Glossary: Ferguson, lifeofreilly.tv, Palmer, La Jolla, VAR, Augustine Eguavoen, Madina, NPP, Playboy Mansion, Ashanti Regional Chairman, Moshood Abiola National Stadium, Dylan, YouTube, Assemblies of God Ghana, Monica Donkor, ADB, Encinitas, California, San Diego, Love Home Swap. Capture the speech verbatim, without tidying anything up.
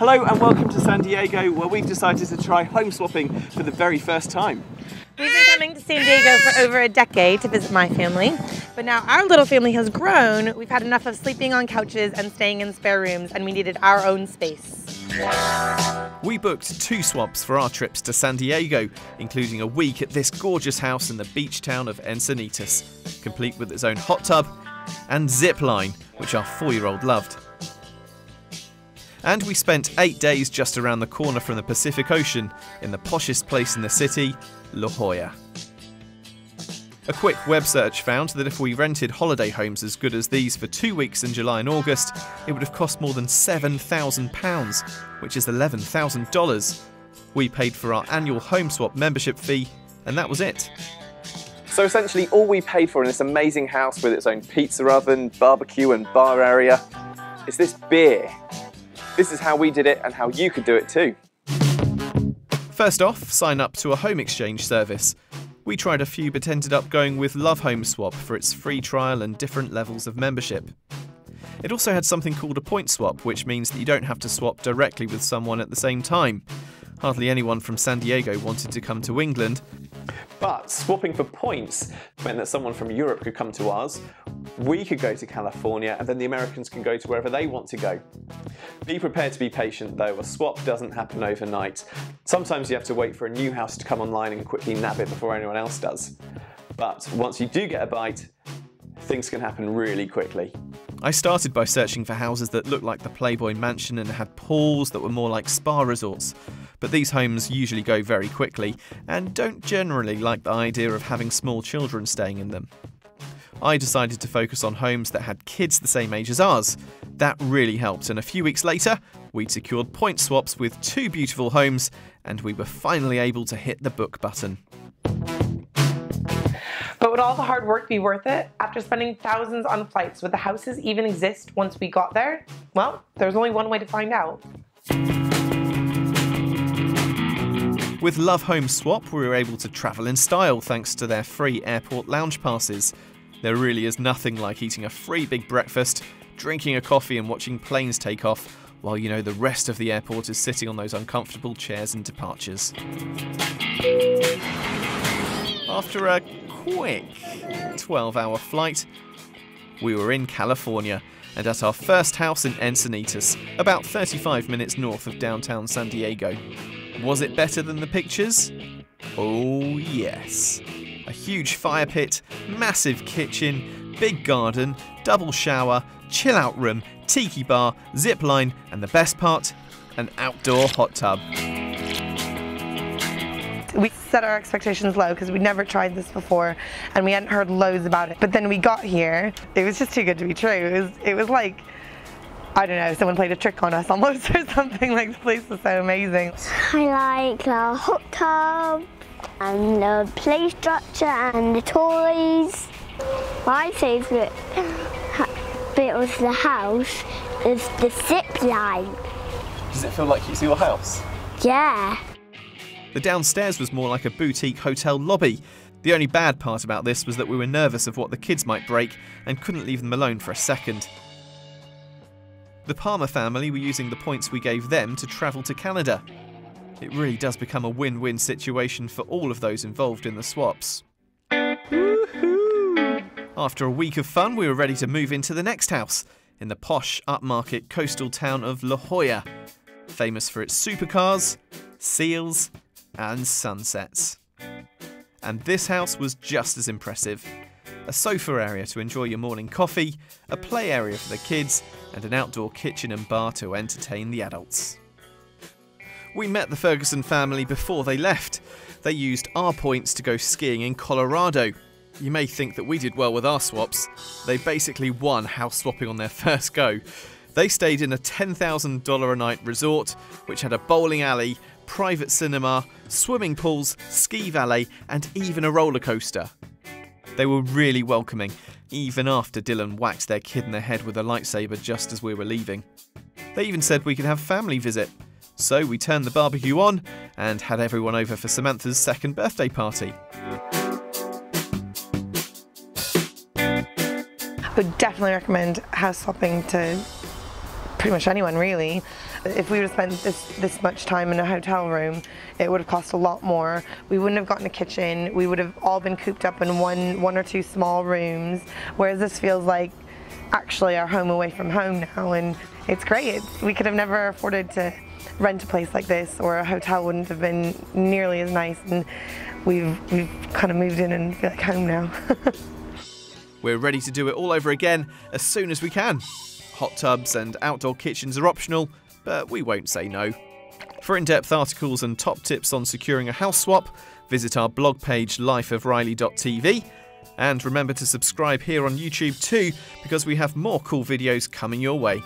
Hello and welcome to San Diego, where we've decided to try home swapping for the very first time. We've been coming to San Diego for over a decade to visit my family, but now our little family has grown. We've had enough of sleeping on couches and staying in spare rooms, and we needed our own space. We booked two swaps for our trips to San Diego, including a week at this gorgeous house in the beach town of Encinitas, complete with its own hot tub and zip line, which our four-year-old loved. And we spent eight days just around the corner from the Pacific Ocean in the poshest place in the city, La Jolla. A quick web search found that if we rented holiday homes as good as these for two weeks in July and August, it would have cost more than seven thousand pounds, which is eleven thousand dollars. We paid for our annual Home Swap membership fee, and that was it. So essentially all we paid for in this amazing house with its own pizza oven, barbecue and bar area is this beer. This is how we did it and how you could do it too. First off, sign up to a home exchange service. We tried a few but ended up going with Love Home Swap for its free trial and different levels of membership. It also had something called a point swap, which means that you don't have to swap directly with someone at the same time. Hardly anyone from San Diego wanted to come to England. But swapping for points meant that someone from Europe could come to us, we could go to California, and then the Americans can go to wherever they want to go. Be prepared to be patient though, a swap doesn't happen overnight. Sometimes you have to wait for a new house to come online and quickly nab it before anyone else does. But once you do get a bite, things can happen really quickly. I started by searching for houses that looked like the Playboy Mansion and had pools that were more like spa resorts. But these homes usually go very quickly and don't generally like the idea of having small children staying in them. I decided to focus on homes that had kids the same age as ours. That really helped, and a few weeks later, we'd secured point swaps with two beautiful homes, and we were finally able to hit the book button. But would all the hard work be worth it? After spending thousands on flights, would the houses even exist once we got there? Well, there's only one way to find out. With Love Home Swap, we were able to travel in style thanks to their free airport lounge passes. There really is nothing like eating a free big breakfast, drinking a coffee and watching planes take off, while you know the rest of the airport is sitting on those uncomfortable chairs and departures. After a quick twelve hour flight, we were in California and at our first house in Encinitas, about thirty-five minutes north of downtown San Diego. Was it better than the pictures? Oh yes. A huge fire pit, massive kitchen, big garden, double shower, chill out room, tiki bar, zip line, and the best part, an outdoor hot tub. We set our expectations low because we'd never tried this before and we hadn't heard loads about it. But then we got here, it was just too good to be true. It was, it was like, I don't know, someone played a trick on us almost or something. Like, the place was so amazing. I like the hot tub and the play structure and the toys. My favourite bit of the house is the zip line. Does it feel like it's your house? Yeah. The downstairs was more like a boutique hotel lobby. The only bad part about this was that we were nervous of what the kids might break and couldn't leave them alone for a second. The Palmer family were using the points we gave them to travel to Canada. It really does become a win-win situation for all of those involved in the swaps. Woohoo! After a week of fun, we were ready to move into the next house, in the posh, upmarket coastal town of La Jolla, famous for its supercars, seals, and sunsets. And this house was just as impressive. A sofa area to enjoy your morning coffee, a play area for the kids, and an outdoor kitchen and bar to entertain the adults. We met the Ferguson family before they left. They used our points to go skiing in Colorado. You may think that we did well with our swaps. They basically won house swapping on their first go. They stayed in a ten thousand dollar a night resort, which had a bowling alley, private cinema, swimming pools, ski valet, and even a roller coaster. They were really welcoming, even after Dylan whacked their kid in the head with a lightsaber just as we were leaving. They even said we could have family visit. So we turned the barbecue on and had everyone over for Samantha's second birthday party. I would definitely recommend house swapping to pretty much anyone really. If we would have spent this, this much time in a hotel room, it would have cost a lot more. We wouldn't have gotten a kitchen. We would have all been cooped up in one, one or two small rooms, whereas this feels like actually our home away from home now, and it's great. It's, we could have never afforded to rent a place like this, or a hotel wouldn't have been nearly as nice, and we've, we've kind of moved in and feel like home now. We're ready to do it all over again as soon as we can. Hot tubs and outdoor kitchens are optional, but we won't say no. For in-depth articles and top tips on securing a house swap, visit our blog page life of reilly dot t v. And remember to subscribe here on YouTube too, because we have more cool videos coming your way.